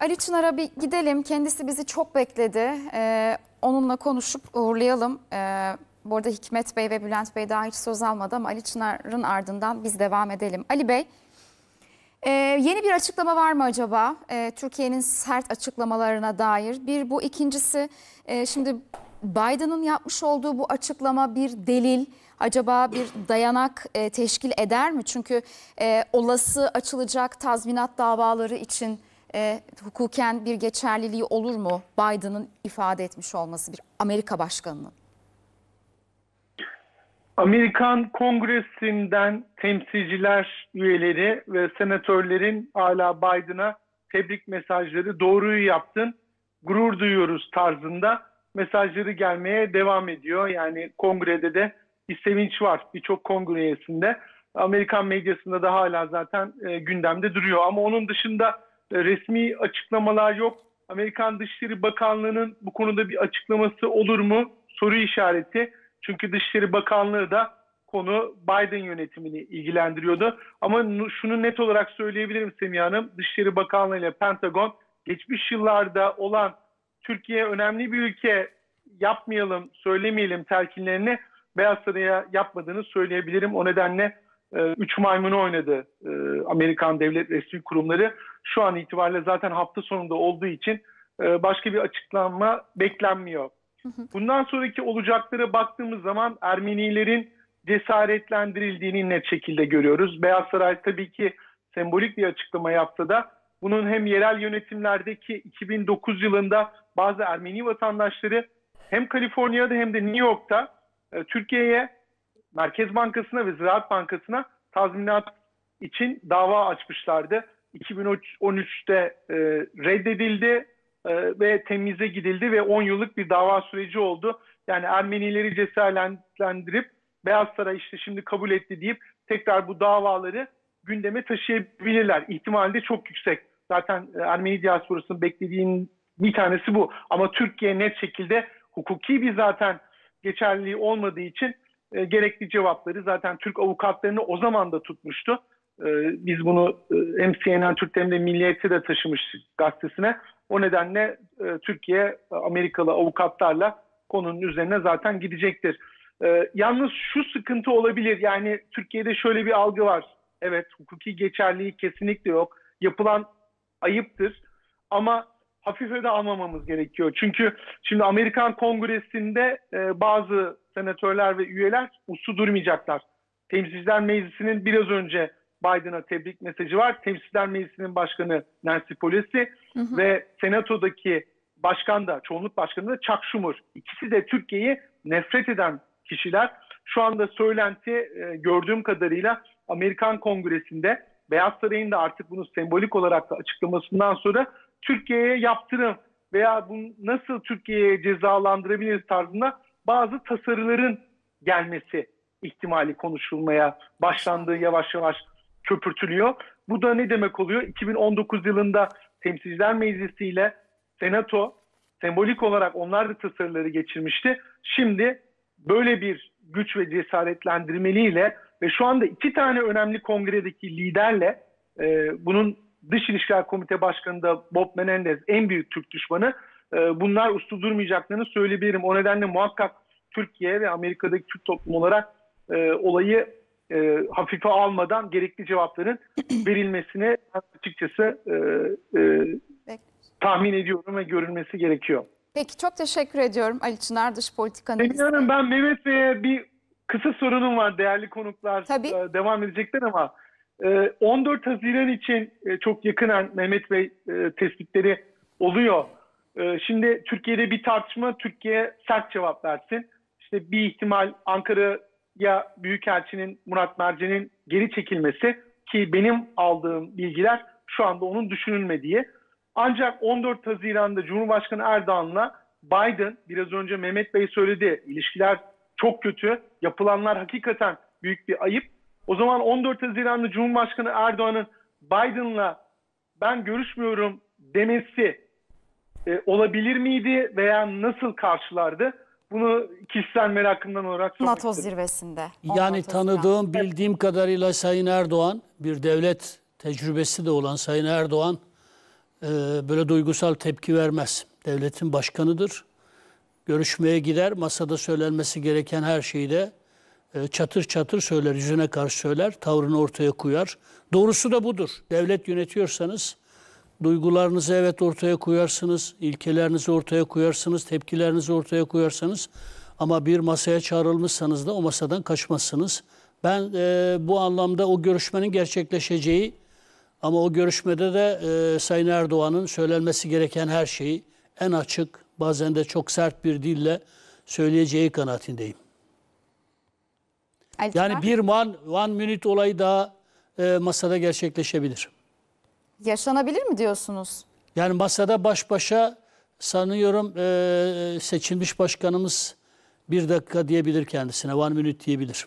Ali Çınar'a bir gidelim. Kendisi bizi çok bekledi. Onunla konuşup uğurlayalım. Bu arada Hikmet Bey ve Bülent Bey daha hiç söz almadı ama Ali Çınar'ın ardından biz devam edelim. Ali Bey, yeni bir açıklama var mı acaba? Türkiye'nin sert açıklamalarına dair. Bir bu, ikincisi şimdi Biden'ın yapmış olduğu bu açıklama bir delil, acaba bir dayanak teşkil eder mi? Çünkü olası açılacak tazminat davaları için hukuken bir geçerliliği olur mu Biden'ın ifade etmiş olması, bir Amerika başkanının? Amerikan Kongresi'nden temsilciler üyeleri ve senatörlerin hala Biden'a tebrik mesajları, doğruyu yaptın, gurur duyuyoruz tarzında mesajları gelmeye devam ediyor. Yani kongrede de bir sevinç var, birçok kongre üyesinde. Amerikan medyasında da hala zaten gündemde duruyor. Ama onun dışında resmi açıklamalar yok. Amerikan Dışişleri Bakanlığı'nın bu konuda bir açıklaması olur mu? Soru işareti. Çünkü Dışişleri Bakanlığı da konu Biden yönetimini ilgilendiriyordu. Ama şunu net olarak söyleyebilirim Semiha Hanım. Dışişleri Bakanlığı ile Pentagon geçmiş yıllarda olan Türkiye önemli bir ülke, yapmayalım, söylemeyelim telkinlerini Beyaz Saray'a yapmadığını söyleyebilirim. O nedenle üç maymunu oynadı Amerikan devlet resmi kurumları. Şu an itibariyle zaten hafta sonunda olduğu için başka bir açıklama beklenmiyor. Bundan sonraki olacaklara baktığımız zaman Ermenilerin cesaretlendirildiğini net şekilde görüyoruz. Beyaz Saray tabii ki sembolik bir açıklama yaptı da bunun hem yerel yönetimlerdeki 2009 yılında bazı Ermeni vatandaşları hem Kaliforniya'da hem de New York'ta Türkiye'ye, Merkez Bankası'na ve Ziraat Bankası'na tazminat için dava açmışlardı. 2013'te reddedildi ve temize gidildi ve 10 yıllık bir dava süreci oldu. Yani Ermenileri cesaretlendirip Beyaz Saray işte şimdi kabul etti deyip tekrar bu davaları gündeme taşıyabilirler. İhtimali de çok yüksek. Zaten Ermeni diasporasının beklediğinin bir tanesi bu. Ama Türkiye net şekilde hukuki bir zaten geçerliliği olmadığı için gerekli cevapları zaten Türk avukatlarını o zaman da tutmuştu. Biz bunu hem CNN Türk hem de Milliyet'e de taşımıştık gazetesine. O nedenle Türkiye Amerikalı avukatlarla konunun üzerine zaten gidecektir. Yalnız şu sıkıntı olabilir. Yani Türkiye'de şöyle bir algı var. Evet, hukuki geçerliliği kesinlikle yok. Yapılan ayıptır. Ama hafife de almamamız gerekiyor. Çünkü şimdi Amerikan Kongresi'nde bazı senatörler ve üyeler uslu durmayacaklar. Temsilciler Meclisi'nin biraz önce Biden'a tebrik mesajı var. Temsilciler Meclisi'nin başkanı Nancy Pelosi ve Senato'daki başkan da, çoğunluk başkanı da Chuck Schumer. İkisi de Türkiye'yi nefret eden kişiler. Şu anda söylenti gördüğüm kadarıyla Amerikan Kongresi'nde Beyaz Saray'ın da artık bunu sembolik olarak da açıklamasından sonra Türkiye'ye yaptırım veya bunu nasıl Türkiye'ye cezalandırabiliriz tarzında bazı tasarıların gelmesi ihtimali konuşulmaya başlandığı yavaş yavaş köpürtülüyor. Bu da ne demek oluyor? 2019 yılında Temsilciler Meclisi ile Senato sembolik olarak onlar da tasarıları geçirmişti. Şimdi böyle bir güç ve cesaretlendirmeliyle ve şu anda iki tane önemli kongredeki liderle bunun Dış İlişkiler Komite Başkanı da Bob Menendez, en büyük Türk düşmanı. Bunlar uslu durmayacaklarını söyleyebilirim. O nedenle muhakkak Türkiye ve Amerika'daki Türk toplumu olarak olayı hafife almadan gerekli cevapların verilmesini açıkçası tahmin ediyorum ve görülmesi gerekiyor. Peki, çok teşekkür ediyorum Ali Çınar, dış politikanın. Hanım, ben Mehmet Bey'e bir kısa sorunum var, değerli konuklar. Tabii. Devam edecekler ama 14 Haziran için çok yakınen Mehmet Bey tespitleri oluyor. Şimdi Türkiye'de bir tartışma, Türkiye sert cevap versin. İşte bir ihtimal Ankara'ya Büyükelçinin Murat Mercan'ın geri çekilmesi ki benim aldığım bilgiler şu anda onun düşünülmediği. Ancak 14 Haziran'da Cumhurbaşkanı Erdoğan'la Biden, biraz önce Mehmet Bey söyledi, ilişkiler çok kötü, yapılanlar hakikaten büyük bir ayıp. O zaman 14 Haziran'da Cumhurbaşkanı Erdoğan'ın Biden'la ben görüşmüyorum demesi olabilir miydi veya nasıl karşılardı? Bunu kişisel merakımdan olarak sormak istedim. NATO zirvesinde. Yani tanıdığım, bildiğim kadarıyla Sayın Erdoğan, bir devlet tecrübesi de olan Sayın Erdoğan böyle duygusal tepki vermez. Devletin başkanıdır. Görüşmeye gider, masada söylenmesi gereken her şeyi de çatır çatır söyler, yüzüne karşı söyler, tavrını ortaya koyar. Doğrusu da budur. Devlet yönetiyorsanız duygularınızı evet ortaya koyarsınız, ilkelerinizi ortaya koyarsınız, tepkilerinizi ortaya koyarsınız. Ama bir masaya çağrılmışsanız da o masadan kaçmazsınız. Ben bu anlamda o görüşmenin gerçekleşeceği ama o görüşmede de Sayın Erdoğan'ın söylenmesi gereken her şeyi en açık, bazen de çok sert bir dille söyleyeceği kanaatindeyim. Ali Çınar, yani bir one minute olayı daha masada gerçekleşebilir. Yaşanabilir mi diyorsunuz? Yani masada baş başa sanıyorum seçilmiş başkanımız 1 dakika diyebilir kendisine, one minute diyebilir.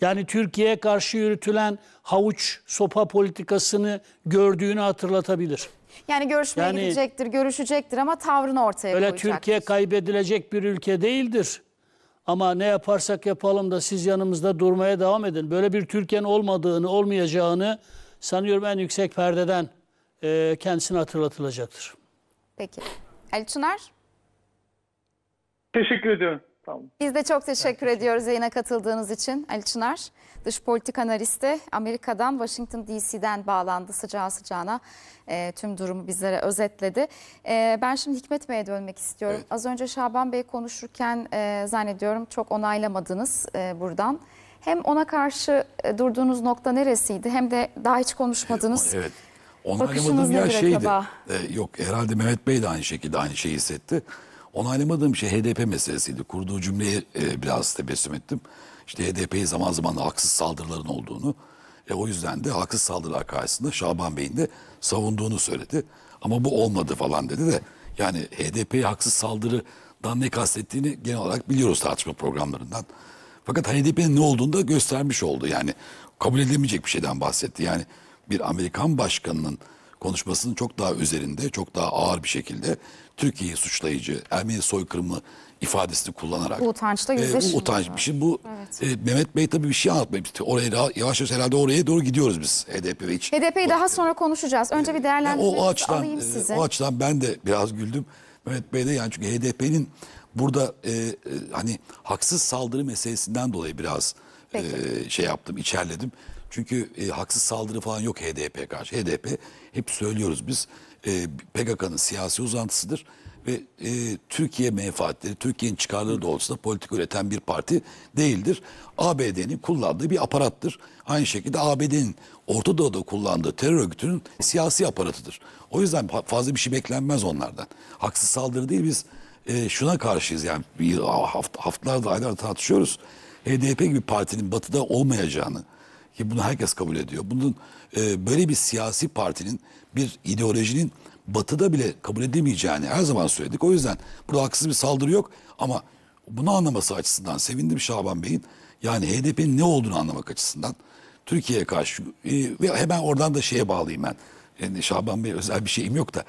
Yani Türkiye'ye karşı yürütülen havuç sopa politikasını gördüğünü hatırlatabilir. Yani görüşmeye gidecektir, görüşecektir ama tavrını ortaya koyacaktır. Öyle Türkiye kaybedilecek bir ülke değildir. Ama ne yaparsak yapalım da siz yanımızda durmaya devam edin. Böyle bir Türkiye'nin olmadığını, olmayacağını sanıyorum en yüksek perdeden kendisine hatırlatılacaktır. Peki. Ali Çınar. Teşekkür ediyorum. Tamam. Biz de çok teşekkür ediyoruz yayına katıldığınız için Ali Çınar. Dış politika analisti Amerika'dan, Washington DC'den bağlandı sıcağı sıcağına. Tüm durumu bizlere özetledi. Ben şimdi Hikmet Bey'e dönmek istiyorum. Evet. Az önce Şaban Bey konuşurken zannediyorum çok onaylamadınız buradan. Hem ona karşı durduğunuz nokta neresiydi hem de daha hiç konuşmadınız. Evet. Onaylamadığım yer şeydi. Yok herhalde Mehmet Bey de aynı şekilde aynı şeyi hissetti. Onaylamadığım şey HDP meselesiydi. Kurduğu cümleye biraz tebessüm ettim. İşte HDP'yi zaman zaman da haksız saldırıların olduğunu ve o yüzden de haksız saldırılar karşısında Şaban Bey'in de savunduğunu söyledi. Ama bu olmadı falan dedi de yani HDP'yi haksız saldırıdan ne kastettiğini genel olarak biliyoruz tartışma programlarından. Fakat HDP'nin ne olduğunu da göstermiş oldu. Yani kabul edilemeyecek bir şeyden bahsetti. Yani bir Amerikan başkanının konuşmasının çok daha üzerinde, çok daha ağır bir şekilde Türkiye'yi suçlayıcı, Ermeni soykırımı ifadesini kullanarak. Bu utanç da yüzleşiyor. Bu utanç bir şey. Bu, evet. Mehmet Bey tabii bir şey anlatmayıp oraya yavaş yavaş herhalde oraya doğru gidiyoruz biz HDP ve iç. HDP'yi daha sonra konuşacağız. Önce bir değerlendirmenizi alayım size. O açıdan ben de biraz güldüm. Mehmet Bey de yani çünkü HDP'nin burada hani haksız saldırı meselesinden dolayı biraz şey yaptım, içerledim. Çünkü haksız saldırı falan yok HDP'ye karşı. HDP hep söylüyoruz biz PKK'nın siyasi uzantısıdır ve Türkiye menfaatleri, Türkiye'nin çıkarları doğrultusunda politika üreten bir parti değildir. ABD'nin kullandığı bir aparattır. Aynı şekilde ABD'nin Orta Doğu'da kullandığı terör örgütünün siyasi aparatıdır. O yüzden fazla bir şey beklenmez onlardan. Haksız saldırı değil biz şuna karşıyız yani haftalarda aylarda tartışıyoruz. HDP gibi partinin batıda olmayacağını ki bunu herkes kabul ediyor. Bunun böyle bir siyasi partinin, bir ideolojinin batıda bile kabul edemeyeceğini her zaman söyledik. O yüzden burada haksız bir saldırı yok ama bunu anlaması açısından sevindim Şaban Bey'in. Yani HDP'nin ne olduğunu anlamak açısından Türkiye'ye karşı ve hemen oradan da şeye bağlayayım ben. Yani Şaban Bey özel bir şeyim yok da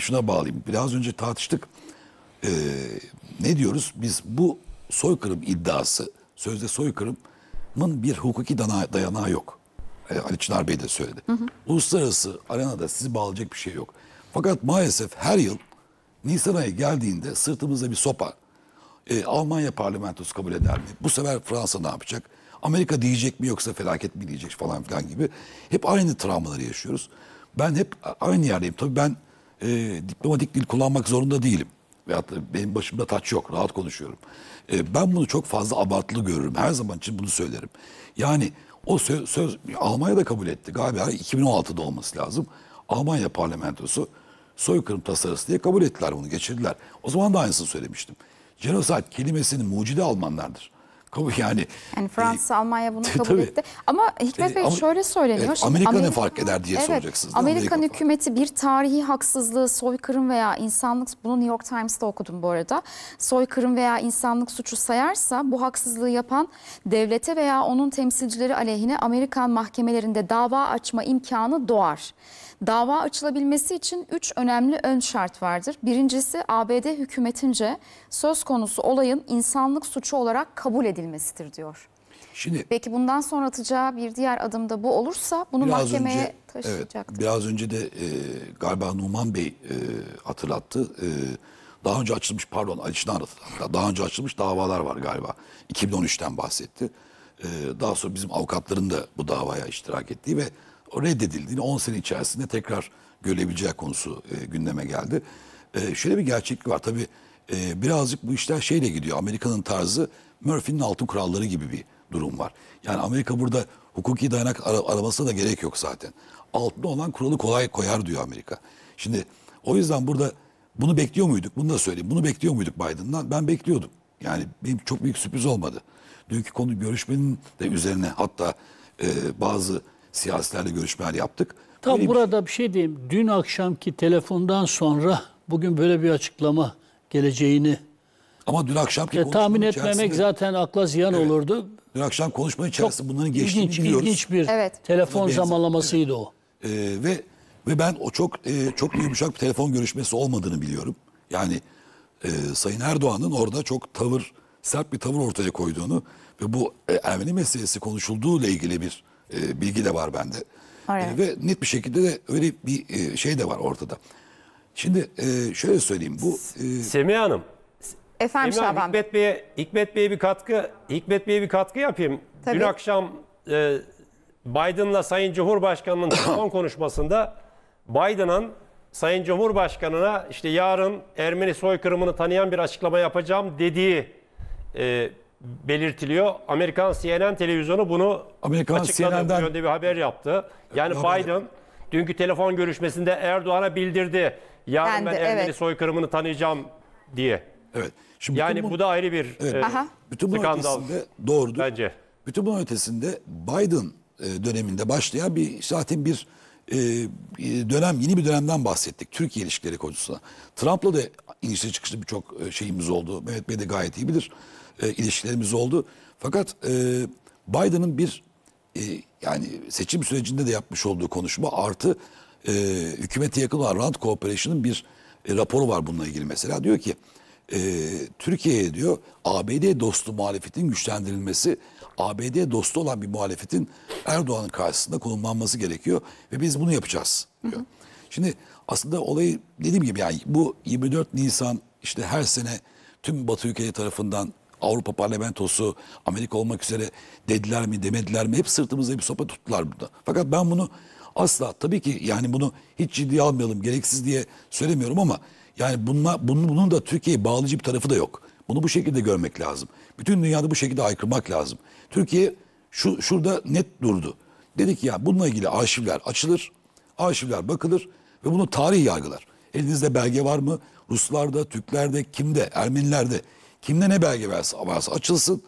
şuna bağlayayım. Biraz önce tartıştık. Ne diyoruz? Biz bu soykırım iddiası, sözde soykırımın bir hukuki dayanağı yok. Ali Çınar Bey de söyledi. Hı hı. Uluslararası arenada sizi bağlayacak bir şey yok. Fakat maalesef her yıl Nisan ayı geldiğinde sırtımızda bir sopa. Almanya parlamentosu kabul eder mi? Bu sefer Fransa ne yapacak? Amerika diyecek mi yoksa felaket mi diyecek falan filan gibi. Hep aynı travmaları yaşıyoruz. Ben hep aynı yerdeyim. Tabii ben diplomatik dil kullanmak zorunda değilim. Veyahut da benim başımda taç yok. Rahat konuşuyorum. Ben bunu çok fazla abartılı görürüm. Her zaman için bunu söylerim. Yani o söz Almanya da kabul etti. Galiba 2016'da olması lazım. Almanya parlamentosu soykırım tasarısı diye kabul ettiler bunu, geçirdiler. O zaman da aynısını söylemiştim. Genosit kelimesini mucidi Almanlardır. Yani Fransa, Almanya bunu kabul etti. Ama Hikmet Bey şöyle söyleniyor. Amerika ne fark eder diye soracaksınız. Amerikan hükümeti bir tarihi haksızlığı, soykırım veya insanlık, bunu New York Times'ta okudum bu arada. Soykırım veya insanlık suçu sayarsa bu haksızlığı yapan devlete veya onun temsilcileri aleyhine Amerikan mahkemelerinde dava açma imkanı doğar. Dava açılabilmesi için 3 önemli ön şart vardır. Birincisi ABD hükümetince söz konusu olayın insanlık suçu olarak kabul edilmesidir diyor. Şimdi, peki bundan sonra atacağı bir diğer adımda bu olursa bunu mahkemeye taşıyacaktır. Evet, biraz önce de galiba Numan Bey hatırlattı. Daha önce açılmış, pardon, Ali Çınar hatırlattı. Daha önce açılmış davalar var galiba. 2013'ten bahsetti. Daha sonra bizim avukatların da bu davaya iştirak ettiği ve o reddedildiğini 10 sene içerisinde tekrar görebileceği konusu gündeme geldi. Şöyle bir gerçeklik var. Tabii birazcık bu işler şeyle gidiyor. Amerika'nın tarzı Murphy'nin altın kuralları gibi bir durum var. Yani Amerika burada hukuki dayanak aramasına da gerek yok zaten. Altında olan kuralı kolay koyar diyor Amerika. Şimdi o yüzden burada bunu bekliyor muyduk? Bunu da söyleyeyim. Bunu bekliyor muyduk Biden'dan? Ben bekliyordum. Yani benim çok büyük sürpriz olmadı. Dünkü konu görüşmenin de üzerine hatta bazı siyasilerle görüşmeler yaptık. Tam burada bir şey diyeyim. Dün akşamki telefondan sonra bugün böyle bir açıklama geleceğini ama dün akşamki tahmin etmemek zaten akla ziyan olurdu. Dün akşam konuşmanın içerisinde bunların geçtiğini biliyoruz. İlginç bir telefon zamanlamasıydı o. Ve ben o çok yumuşak bir telefon görüşmesi olmadığını biliyorum. Yani Sayın Erdoğan'ın orada çok sert bir tavır ortaya koyduğunu ve bu Ermeni meselesi konuşulduğuyla ilgili bir bilgi de var bende. Ve net bir şekilde de öyle bir şey de var ortada. Şimdi şöyle söyleyeyim. Semiha Hanım. Efendim Şaban. Hikmet Bey'e bir katkı yapayım. Tabii. Dün akşam Biden'la Sayın Cumhurbaşkanı'nın son konuşmasında Biden'ın Sayın Cumhurbaşkanı'na işte yarın Ermeni soykırımını tanıyan bir açıklama yapacağım dediği belirtiliyor. Amerikan CNN televizyonu bunu açıkladı. Bu yönde bir haber yaptı. Yani Biden dünkü telefon görüşmesinde Erdoğan'a bildirdi. Yarın ben Ermeni soykırımını tanıyacağım diye. Evet. Şimdi yani bu da ayrı bir skandal. Doğrudur. Bence. Bütün bunun ötesinde Biden döneminde başlayan yeni bir dönemden bahsettik. Türkiye ilişkileri konusunda. Trump'la da inişli çıkışlı birçok şeyimiz oldu. Mehmet Bey de gayet iyi bilir. İlişkilerimiz oldu. Fakat Biden'ın yani seçim sürecinde de yapmış olduğu konuşma artı hükümete yakın olan Rand Corporation'ın bir raporu var bununla ilgili mesela. Diyor ki Türkiye'ye diyor ABD dostu muhalefetin güçlendirilmesi, ABD dostu olan bir muhalefetin Erdoğan'ın karşısında konumlanması gerekiyor ve biz bunu yapacağız diyor. Hı hı. Şimdi aslında olayı dediğim gibi yani bu 24 Nisan işte her sene tüm Batı ülkeleri tarafından Avrupa Parlamentosu, Amerika olmak üzere dediler mi demediler mi hep sırtımızda bir sopa tuttular burada. Fakat ben bunu asla tabii ki yani bunu hiç ciddiye almayalım gereksiz diye söylemiyorum ama yani bunun da Türkiye'yi bağlayıcı bir tarafı da yok. Bunu bu şekilde görmek lazım. Bütün dünyada bu şekilde aykırmak lazım. Türkiye şurada net durdu. Dedi ki ya bununla ilgili arşivler açılır, arşivler bakılır ve bunu tarih yargılar. Elinizde belge var mı? Ruslarda, Türklerde, kimde, Ermenilerde, kimde ne belge varsa açılsın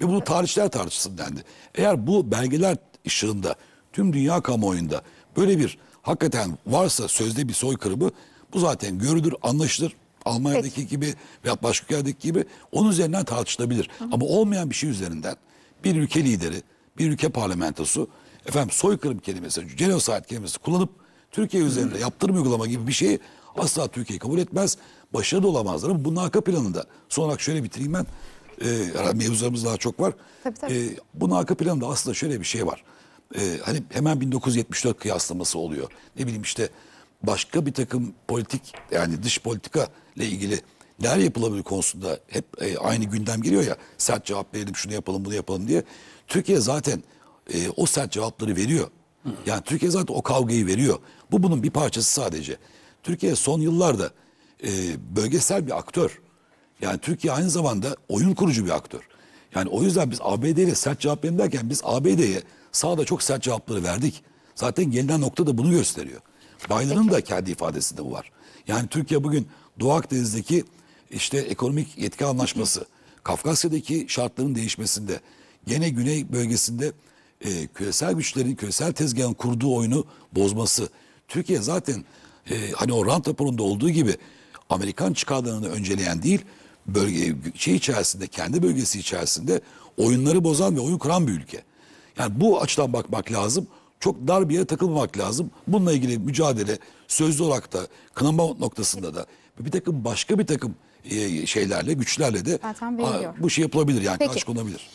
ve bunu tarihçiler tartışsın dendi. Eğer bu belgeler ışığında tüm dünya kamuoyunda böyle bir hakikaten varsa sözde bir soykırımı bu zaten görülür, anlaşılır. Almanya'daki gibi veya başka ülkelerdeki gibi onun üzerinden tartışılabilir. Hı. Ama olmayan bir şey üzerinden bir ülke lideri, bir ülke parlamentosu soykırım kelimesi, genocide kelimesi kullanıp Türkiye üzerinde yaptırım uygulama gibi bir şeyi asla Türkiye kabul etmez. Başarılı olamazlar ama bunun arka planında. Son olarak şöyle bitireyim ben. Mevzularımız daha çok var. Tabii. Bunun arka planında aslında şöyle bir şey var. Hani hemen 1974 kıyaslaması oluyor. Ne bileyim işte başka bir takım politik yani dış politika ile ilgili neler yapılabilir konusunda hep aynı gündem geliyor ya. Sert cevap verelim şunu yapalım bunu yapalım diye. Türkiye zaten o sert cevapları veriyor. Yani Türkiye zaten o kavgayı veriyor. Bu bunun bir parçası sadece. Türkiye son yıllarda bölgesel bir aktör. Yani Türkiye aynı zamanda oyun kurucu bir aktör. Yani o yüzden biz ABD'ye sert cevap verin derken biz ABD'ye sahada çok sert cevapları verdik. Zaten gelinen nokta da bunu gösteriyor. Biden'ın da kendi ifadesinde bu var. Yani Türkiye bugün Doğu Akdeniz'deki işte ekonomik yetki anlaşması, Kafkasya'daki şartların değişmesinde, gene güney bölgesinde küresel güçlerin, küresel tezgahın kurduğu oyunu bozması. Türkiye zaten hani o Rand raporunda olduğu gibi Amerikan çıkarlarını önceleyen değil, kendi bölgesi içerisinde oyunları bozan ve oyun kuran bir ülke. Yani bu açıdan bakmak lazım. Çok dar bir yere takılmamak lazım. Bununla ilgili mücadele sözlü olarak da kınama noktasında da başka bir takım şeylerle, güçlerle de bu şey yapılabilir yani karşı konulabilir.